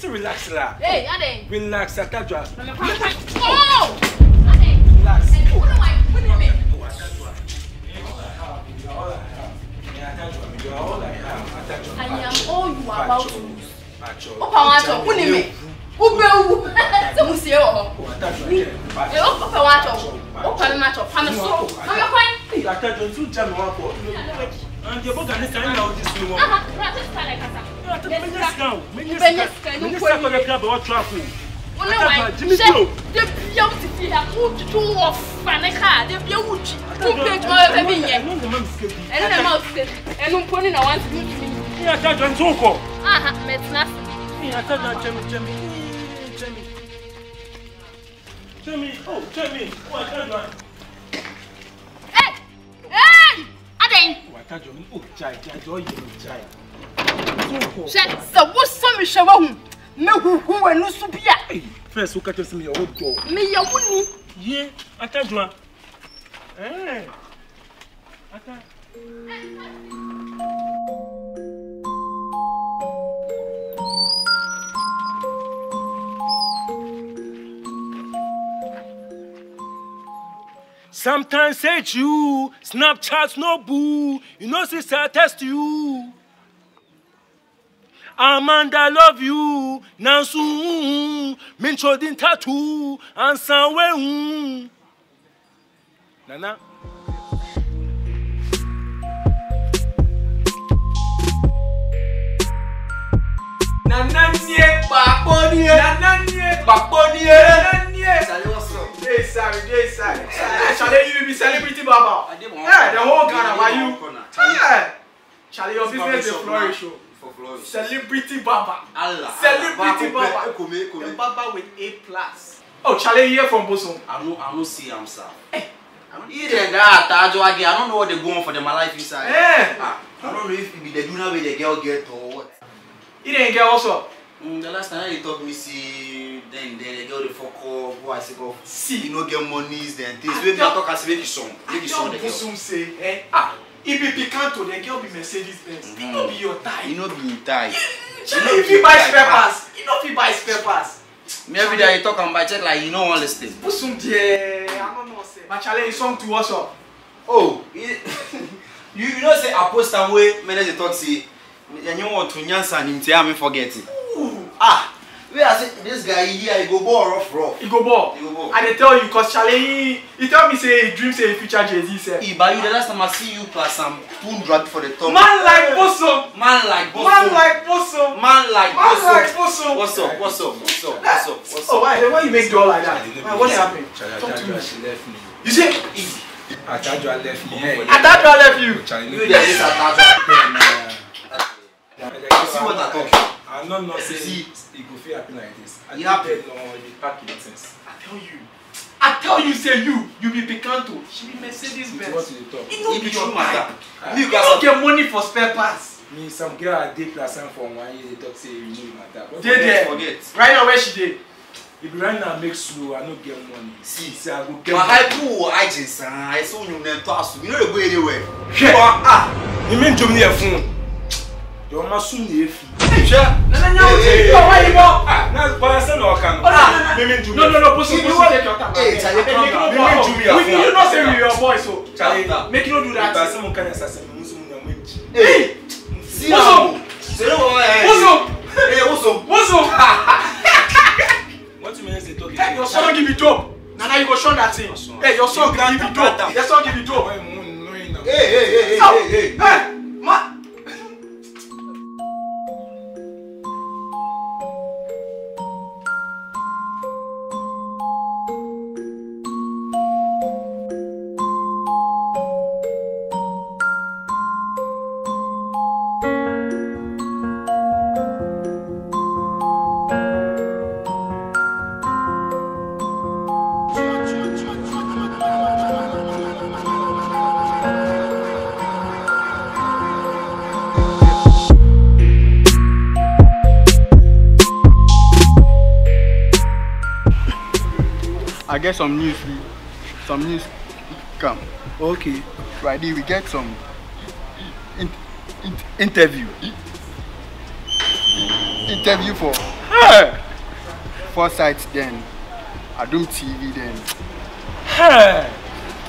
Just relax là. Hey, Ade. Relax, Attah Adwoa. Oh! Ade. Relax. I am all you are about to lose. Sometimes it's you, Snapchat no boo, you know sis I text you. Amanda love you, Nansu, Minchodin tattoo, and Sanwe. Nana. Nananye, Baponie, Nananye, Baponie. Charlie, you be celebrity, Baba. Yeah, the whole Ghana, why you? Yeah. Charlie, your business is flourishing. Celebrity Baba. Allah. Celebrity Baba. The Baba with A+. Oh, Charlie, here from Bosom. I don't see him, sir. Either that, I don't know what they're going for the my life inside. I don't know if they do not with the girl get or what. Either a girl also. The last time they told me, see, then they go to fuck off, who I say go, see, you know, get monies, then things. When they talk, I say, make it some. They soon say, eh, ah, if you pick up to the girl, be Mercedes Benz. It no be your tie. It no be your tie. If you buy spare parts, you know if you buy spare parts. Me every day I talk and buy check like you know all this thing. Put some there. I don't know say. But Charlie, some to us up. Oh, you know say I post some way. Me they talk see, and you want to dance and him say I me forget it. Ah, where I say this guy here, he go ball rough. He go ball. And they tell you, because Charlie, he tell me say he dreams say he future Jay-Z say. He but you the last time I see you pass some poon drag for the top. Man like Bosom. What's up? Oh, why you make door like that? What's happening? Talk to me. She left me. You say? Attah Adwoa left me. Attah Adwoa left you. You there is Attah Adwoa. See what I talk. I'm not saying it could feel happy like this. I think you pack nonsense. I tell you, say you be Picanto. She be Mercedes Benz. It don't be your matter. You don't get money for spare parts. Me, some girl I did last time for 1 year, they talk say you know matter. Forget. Right now where she did. If you right now make slow, I don't get money. See, I go get money. I go agents, I saw you never pass. You know they go anywhere. You mean Germany a phone? You are soon no, I get some news, come. Okay, Friday we get some interview for Hey. Foresight then. Adom TV then. Hey.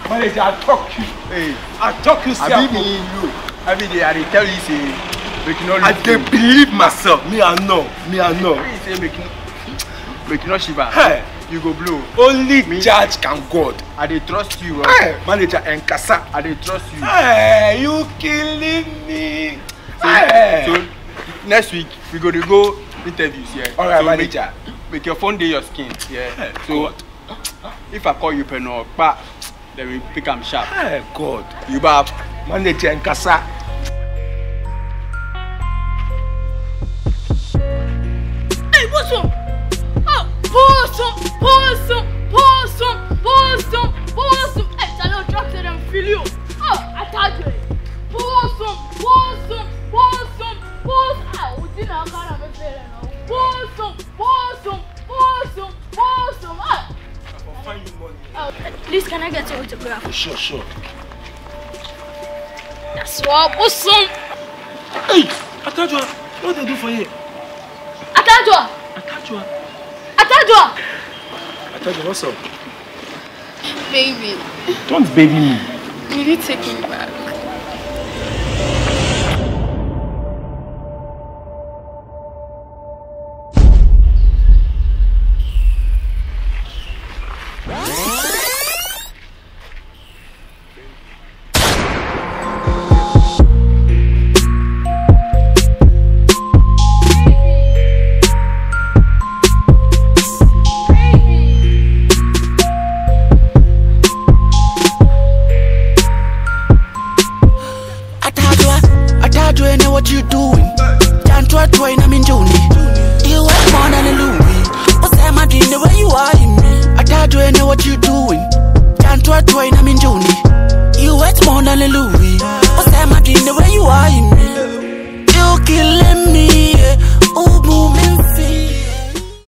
Manager, I talk you. Hey. I talk you. I believe in you. Every day I tell you say, make you not. I don't believe myself. Me I know. Me I know. You say make you not shiver. Hey. You go blow. Only me judge can God. I dey trust you. Hey. Manager and Kasa. I dey trust you. Hey. You killing me. So, hey. So next week we go to go interviews here. Yeah. All right, so manager. Make your phone day your skin. Yeah. Hey, so God. If I call you penal, but then we pick them sharp. Hey God. You bab. Manager and Kasa. Hey, what's up? Poison. Hey, j'allais au drop and feel you. Oh, attaque. Poison. Ah, on dit là, on va la faire là. Poison. Ah. I'll find you money. Oh, please, can I get your autograph? Oh, sure. That's what, poison. Hey, Attah Adwoa, what they do for you? Attah Adwoa, what's up? Baby. Don't baby me. You need to take me back. What's that, my dream, the way you are in me? You killing me.